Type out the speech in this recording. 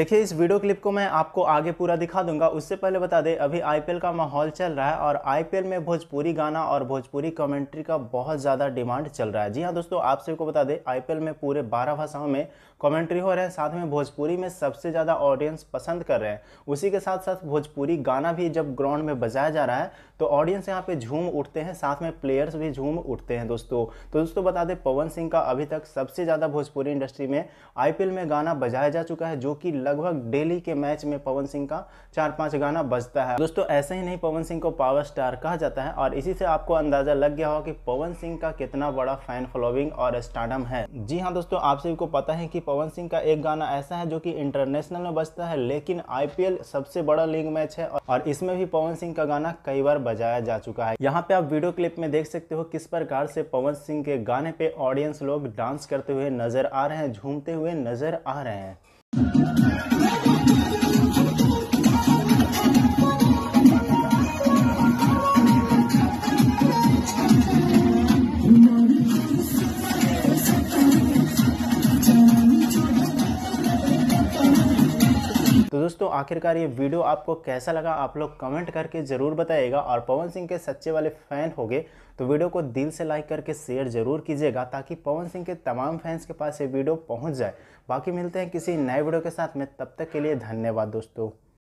देखिए इस video clip को मैं आपको आगे पूरा दिखा दूंगा। उससे पहले बता दें अभी आईपीएल का माहौल चल रहा है और आईपीएल में भोजपुरी गाना और भोजपुरी कमेंट्री का बहुत ज़्यादा डिमांड चल रहा है। जी हाँ दोस्तों, आप सबको बता दें आईपीएल में पूरे 12 भाषाओं में कमेंट्री हो रहे हैं, साथ में भोजपुरी में सबसे ज़्यादा ऑडियंस पसंद कर रहे हैं। उसी के साथ साथ भोजपुरी गाना भी जब ग्राउंड में बजाया जा रहा है तो ऑडियंस यहाँ पे झूम उठते हैं, साथ में प्लेयर्स भी झूम उठते हैं दोस्तों। तो दोस्तों बता दें पवन सिंह का अभी तक सबसे ज़्यादा भोजपुरी इंडस्ट्री में आईपीएल में गाना बजाया जा चुका है, जो कि लगभग डेली के मैच में पवन सिंह का 4-5 गाना बजता है दोस्तों। ऐसे ही नहीं, पवन सिंह को पावर स्टार कहा जाता है और इसी से आपको अंदाज़ा लग गया होगा कि पवन सिंह का कितना बड़ा फैन फॉलोइंग और स्टारडम है। जी हाँ दोस्तों, आप सभी को पता है कि पवन सिंह का एक गाना ऐसा है जो कि इंटरनेशनल में बजता है, लेकिन आईपीएल सबसे बड़ा लीग मैच है और इसमें भी पवन सिंह का गाना कई बार बजाया जा चुका है। यहाँ पे आप वीडियो क्लिप में देख सकते हो किस प्रकार से पवन सिंह के गाने पे ऑडियंस लोग डांस करते हुए नजर आ रहे हैं, झूमते हुए नजर आ रहे हैं। तो दोस्तों आखिरकार ये वीडियो आपको कैसा लगा आप लोग कमेंट करके ज़रूर बताइएगा, और पवन सिंह के सच्चे वाले फ़ैन होंगे तो वीडियो को दिल से लाइक करके शेयर ज़रूर कीजिएगा, ताकि पवन सिंह के तमाम फैंस के पास ये वीडियो पहुंच जाए। बाकी मिलते हैं किसी नए वीडियो के साथ में, तब तक के लिए धन्यवाद दोस्तों।